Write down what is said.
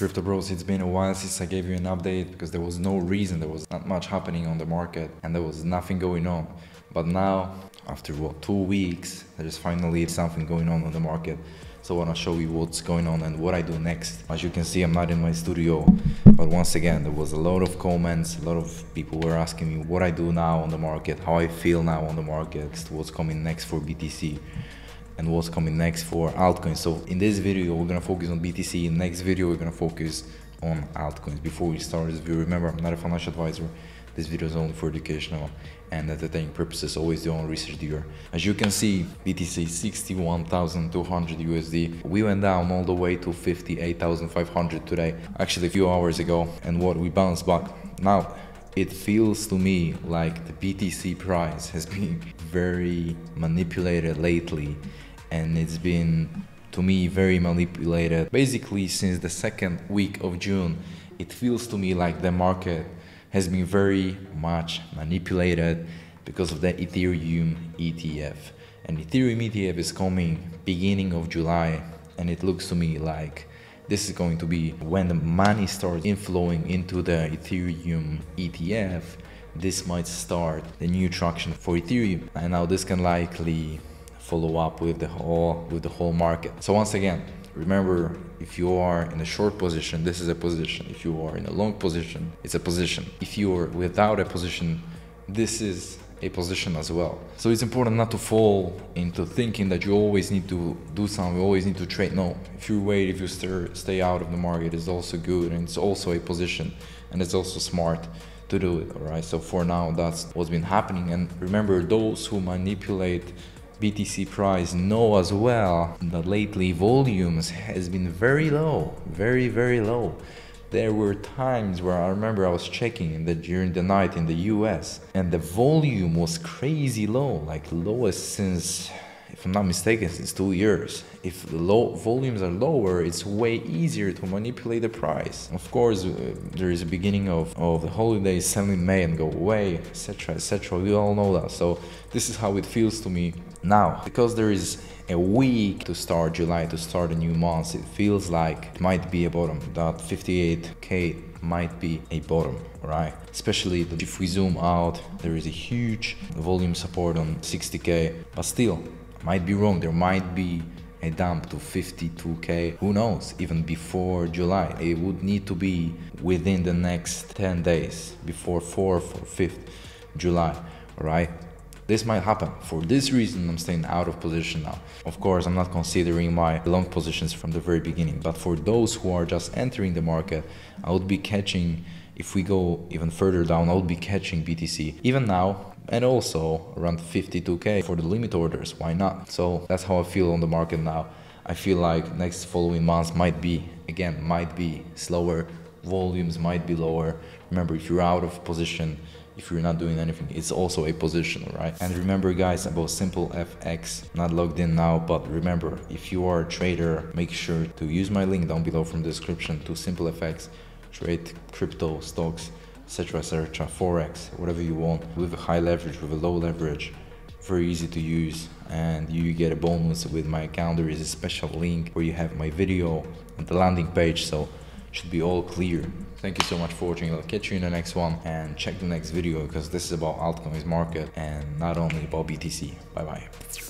Crypto Bros, it's been a while since I gave you an update because there was no reason, there was not much happening on the market and there was nothing going on. But now, after what, 2 weeks, there is finally something going on the market. So I want to show you what's going on and what I do next. As you can see, I'm not in my studio, but once again, there was a lot of comments, a lot of people were asking me what I do now on the market, how I feel now on the market, what's coming next for BTC. And what's coming next for altcoins. So in this video we're gonna focus on BTC, in next video we're gonna focus on altcoins. Before we start this video, remember I'm not a financial advisor, this video is only for educational and entertaining purposes, always do your own research here. As you can see, BTC 61,200 USD, we went down all the way to 58,500 today, actually a few hours ago, and what we bounced back. Now, it feels to me like the BTC price has been very manipulated lately. And it's been, to me, very manipulated. Basically, since the second week of June, it feels to me like the market has been very much manipulated because of the Ethereum ETF. And Ethereum ETF is coming beginning of July, and it looks to me like this is going to be when the money starts inflowing into the Ethereum ETF. This might start the new traction for Ethereum. And now this can likely follow up with the whole market. So once again, remember, if you are in a short position, this is a position. If you are in a long position, it's a position. If you are without a position, this is a position as well. So it's important not to fall into thinking that you always need to do something, you always need to trade. No, if you wait, if you stay out of the market, it's also good and it's also a position and it's also smart to do it, all right? So for now, that's what's been happening. And remember, those who manipulate BTC price know as well that lately volumes has been very low, very, very low. There were times where I remember I was checking that during the night in the US and the volume was crazy low, like lowest since, if I'm not mistaken, since 2 years. If the low volumes are lower, it's way easier to manipulate the price. Of course, there is a beginning of the holidays, 7th May and go away, etc, etc. We all know that. So this is how it feels to me. Now, because there is a week to start July, to start a new month, it feels like it might be a bottom. That 58K might be a bottom, right? Especially if we zoom out, there is a huge volume support on 60K, but still, might be wrong. There might be a dump to 52K, who knows, even before July. It would need to be within the next 10 days, before 4th or 5th July, right? This might happen. For this reason, I'm staying out of position now. Of course, I'm not considering my long positions from the very beginning, but for those who are just entering the market, I would be catching, if we go even further down, I would be catching BTC even now, and also around 52K for the limit orders, why not? So that's how I feel on the market now. I feel like next following months might be, again, might be slower, volumes might be lower. Remember, if you're out of position, if you're not doing anything, it's also a position, right? And remember guys about SimpleFX, not logged in now, but remember, if you are a trader, make sure to use my link down below from the description to SimpleFX, trade crypto, stocks, etc, etc, forex, whatever you want, with a high leverage, with a low leverage, very easy to use, and you get a bonus with my account. There is a special link where you have my video on the landing page, so should be all clear. Thank you so much for watching. I'll catch you in the next one and check the next video because this is about altcoins market and not only about BTC. Bye bye.